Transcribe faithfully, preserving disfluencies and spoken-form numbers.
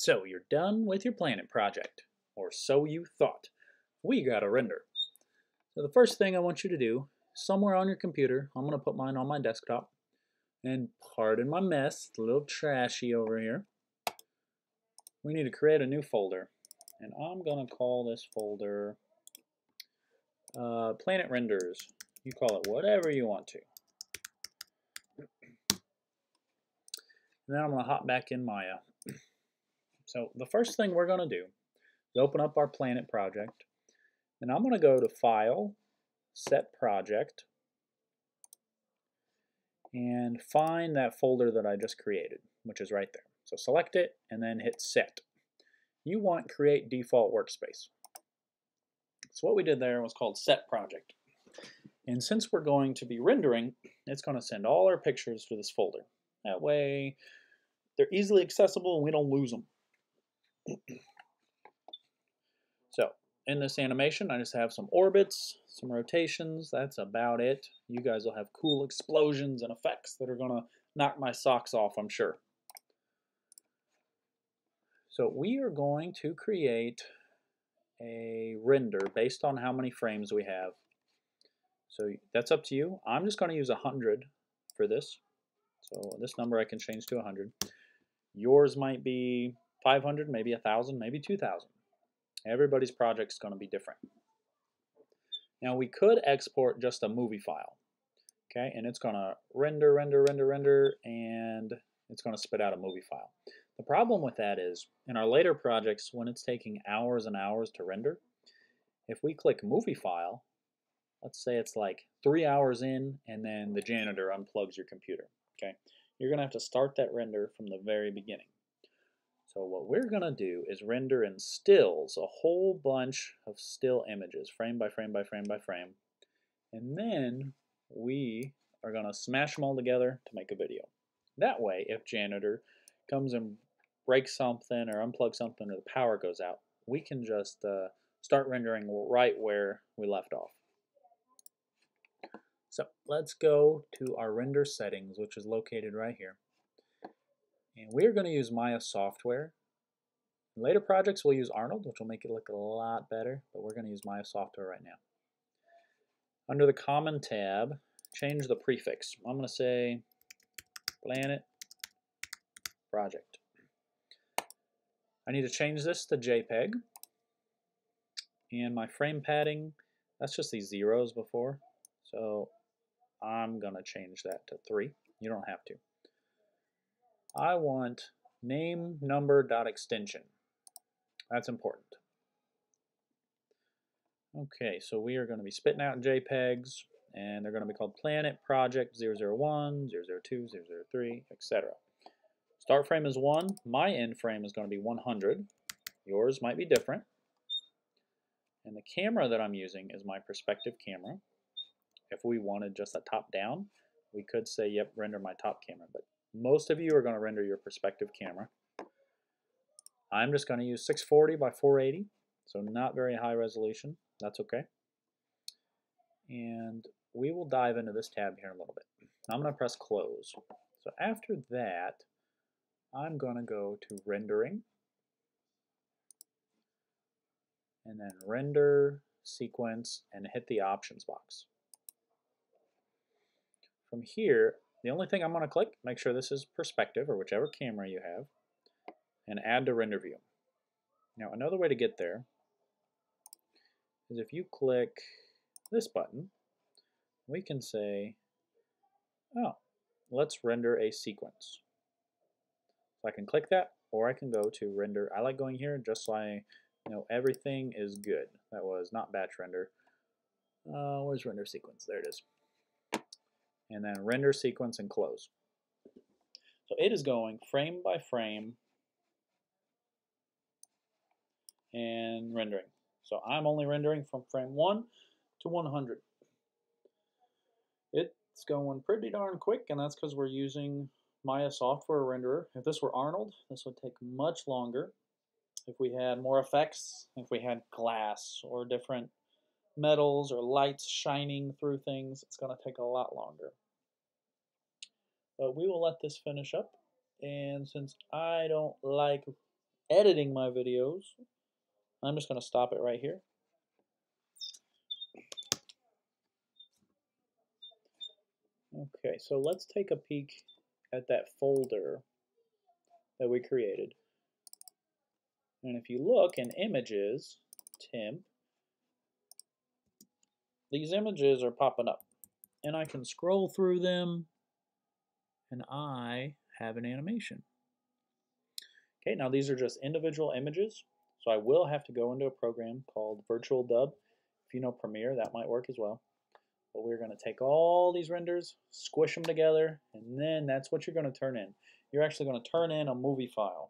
So you're done with your planet project, or so you thought. We gotta render. So the first thing I want you to do, somewhere on your computer, I'm gonna put mine on my desktop, and pardon my mess, it's a little trashy over here. We need to create a new folder, and I'm gonna call this folder uh, Planet Renders. You call it whatever you want to. And then I'm gonna hop back in Maya. So the first thing we're gonna do is open up our planet project, and I'm gonna go to File, Set Project, and find that folder that I just created, which is right there. So select it and then hit Set. You want Create Default Workspace. So what we did there was called Set Project. And since we're going to be rendering, it's going to send all our pictures to this folder. That way they're easily accessible and we don't lose them. So in this animation, I just have some orbits, some rotations. That's about it. You guys will have cool explosions and effects that are going to knock my socks off, I'm sure. So we are going to create a render based on how many frames we have. So that's up to you. I'm just going to use one hundred for this. So this number I can change to one hundred. Yours might be five hundred, maybe one thousand, maybe two thousand. Everybody's project is going to be different. Now we could export just a movie file. Okay, and it's going to render, render, render, render, and it's going to spit out a movie file. The problem with that is, in our later projects, when it's taking hours and hours to render, if we click movie file, let's say it's like three hours in and then the janitor unplugs your computer, okay? You're going to have to start that render from the very beginning. So what we're going to do is render in stills, a whole bunch of still images, frame by frame by frame by frame, and then we are going to smash them all together to make a video. That way, if janitor comes and break something or unplug something or the power goes out, we can just uh, start rendering right where we left off. So let's go to our render settings, which is located right here. And we're going to use Maya software. In later projects, we'll use Arnold, which will make it look a lot better, but we're going to use Maya software right now. Under the Common tab, change the prefix. I'm going to say Planet Project. I need to change this to JPEG, and my frame padding, that's just these zeros before, so I'm gonna change that to three. You don't have to. I want name, number, dot extension. That's important. Okay, so we are going to be spitting out JPEGs, and they're going to be called Planet Project zero zero one, zero zero two, zero zero three, et cetera. Start frame is one, my end frame is going to be one hundred, yours might be different, and the camera that I'm using is my perspective camera. If we wanted just a top down, we could say, yep, render my top camera, but most of you are going to render your perspective camera. I'm just going to use six forty by four eighty, so not very high resolution, that's okay. And we will dive into this tab here in a little bit. I'm going to press close. So after that, I'm going to go to Rendering, and then Render, Sequence, and hit the Options box. From here, the only thing I'm going to click, make sure this is perspective, or whichever camera you have, and Add to Render View. Now, another way to get there is if you click this button, we can say, oh, let's render a sequence. So I can click that, or I can go to render. I like going here just so I know everything is good. That was not batch render. Uh, where's render sequence? There it is. And then render sequence and close. So it is going frame by frame and rendering. So I'm only rendering from frame one to one hundred. It's going pretty darn quick, and that's because we're using Maya software renderer. If this were Arnold, this would take much longer. If we had more effects, if we had glass or different metals or lights shining through things, it's going to take a lot longer. But we will let this finish up, and since I don't like editing my videos, I'm just going to stop it right here. Okay, so let's take a peek at that folder that we created. And if you look in images, temp, these images are popping up. And I can scroll through them, and I have an animation. Okay, now these are just individual images, so I will have to go into a program called Virtual Dub. If you know Premiere, that might work as well. But we're going to take all these renders, squish them together, and then that's what you're going to turn in. You're actually going to turn in a movie file.